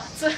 熱い。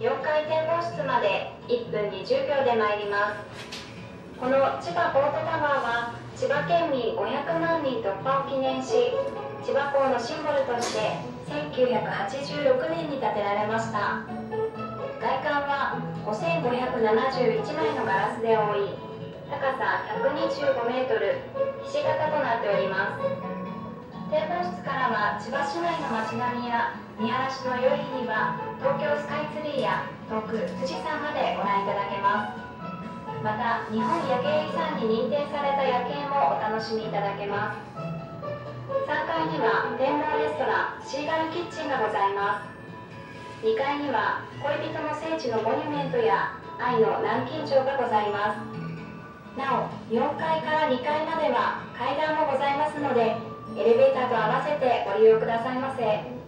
4階展望室まで1分20秒で参ります。この千葉ポートタワーは千葉県民500万人突破を記念し、千葉港のシンボルとして1986年に建てられました。外観は5571枚のガラスで覆い、高さ125メートル、ひし形となっております。展望室からは千葉市内の街並みや見晴らしの良い日には東京スカイツリーや遠く富士山までご覧いただけます。また日本夜景遺産に認定された夜景もお楽しみいただけます。3階には展望レストランシーガルキッチンがございます。2階には恋人の聖地のモニュメントや愛の南京錠がございます。なお4階から2階までは階段もございますので、エレベーターと合わせてご利用くださいませ。